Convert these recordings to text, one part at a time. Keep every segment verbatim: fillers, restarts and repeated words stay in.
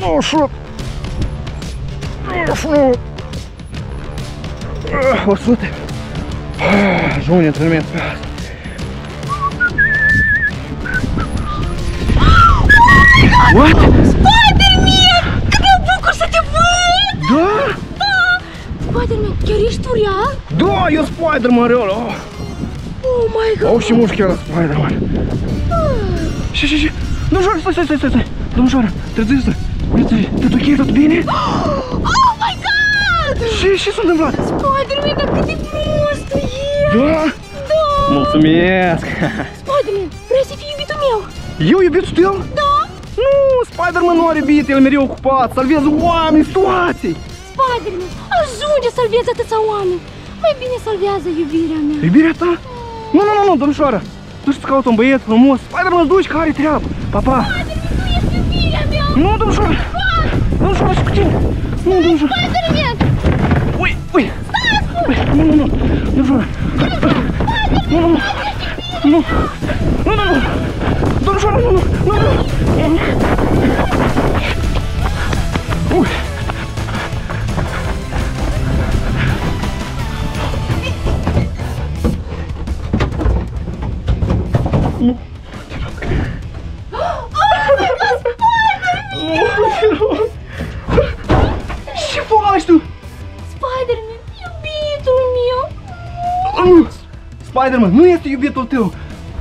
Nu știu. Nu știu. o sută. Jumătate antrenament pe azi. What? Spider-Man! Cât mă bucur să te văd! Da? Da! Spider-Man, chiar ești tu real? Da, eu Spider-Man real! Oh. Oh my god! Au și mușchi la Spider-Man! Și, și, și! Domnișoară, stai, stai, stai, stai! Domnișoară, trezește! Te-ți ok? Tot bine? Oh my god! Și, și s-a întâmplat? Spider-Man, dar cât de frumos tu ești! Da? Da! Mulțumesc! Spider-Man, vrei să fii iubitul meu? Eu iubitul tău? Da! Nu, Spider-Man nu are iubit, el e mereu ocupat, salvează oameni, situații! Spider-Man, ajunge să salvezi atâția oameni! Mai bine salvează iubirea mea! Iubirea ta? Mm. Nu, nu, nu, nu, domnișoară! Du-și să caută un băiet frumos, Spider-Man, du-și care are treabă! Pa, pa! Spider-Man, tu ești iubirea mea! Nu, domnișoară! Domnișoară, și cu tine! Nu, domnișoară! Spider-Man! Ui, ui! Stai, spune! Nu, nu, nu, domnișoară! Nu, nu, nu! Nu, nu, nu, nu! Domnișoară, nu, nu, nu! Ui! Nu! Te rog! Oh, ce faci tu? Spider-Man, iubitul meu! Spider-Man, nu este iubitul tău!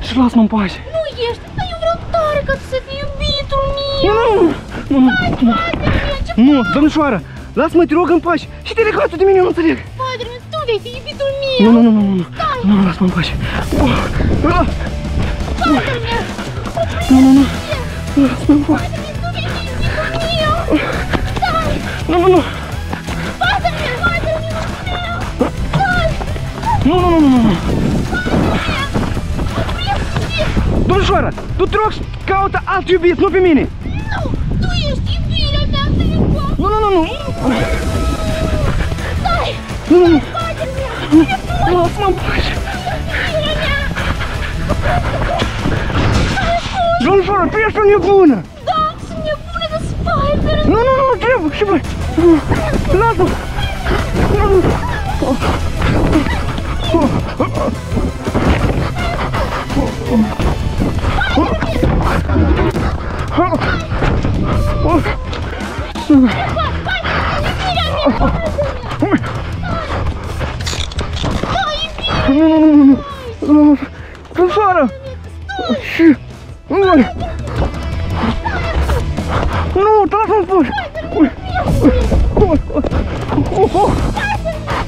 Și lasă-mă în pace! Nu ești! Ca tu să fii iubitul meu! Nu, nu, nu, nu, nu, domnișoară, lasă-mă, te rog, în pace! Și te legați tu de mine, nu înțeleg! Spider-Man, tu vei fi iubitul meu! Nu, nu, nu, nu, nu, lasă-mă în pace! Spider-Man, nu, nu, nu, lasă-mă în pace! Spider-Man, tu vei fi iubitul meu! Stai! Nu, nu, nu! Spider-Man, Spider-Man, stai! Nu, nu, nu, nu! Domnișoară, tu te rog și caută alt iubit, nu pe mine! Nu, tu ești iubirea mea, să le poate! Nu, nu, nu, nu! Stai! Nu, nu, nu! Lasă-mă în pace! Iubirea mea! Domnișoară, tu ești o nebună! Da, sunt nebună de Spider! Nu, nu, nu, trebuie! Și voi! Lasă-mă! Nu, nu!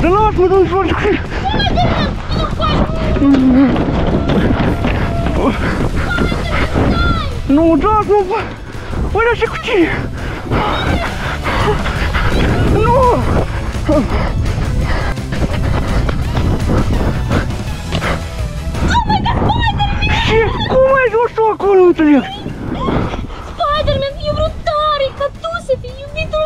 Dar lasă-mă, domnișoară, școli! Nu, lasă-mă! Uite așa cu tine! Nu! Și cum ai ajuns tu acolo, nu înțeleg? Spider-Man, eu vreau tare ca tu să fii iubitul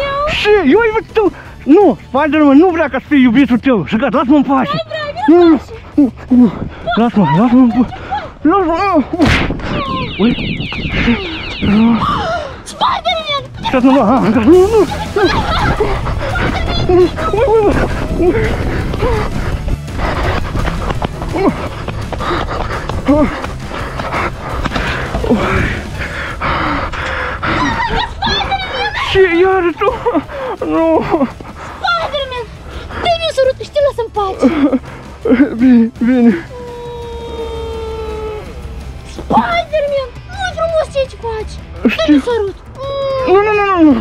meu! Și eu iubitul tău! Nu, Spider-Man nu vrea ca să fii iubitul tău! Și gata, lasă-mă în pace! Nu, nu, nu, nu! Lasă-mă, lasă-mă în pace! Lasă-mă! Ui! Spider-Man! Сейчас на вас! Я риту! Ну! Спайдермен! Дай мне сурут, что на сампате! Бини, бини! Спайдермен! Ну и фрумос тебе чипач! Дай мне сурут! Nu, nu, nu, nu!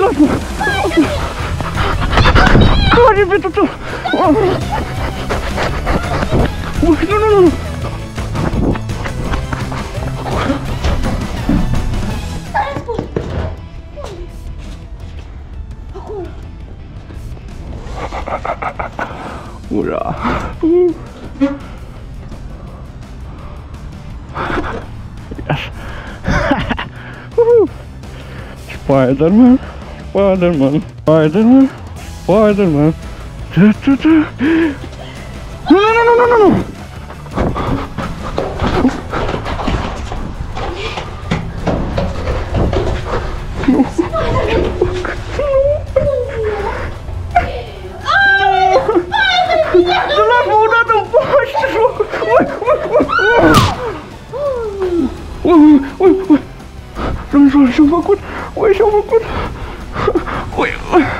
Lasă-mă! Care-i iubitul tău? Nu, nu, nu! Spider-Man, Spider-Man, Spider-Man, Spider-Man. Nu, nu, nu, nu, nu, nu! Ui, ce-am făcut? Ui, ce-am făcut? Ui, ui.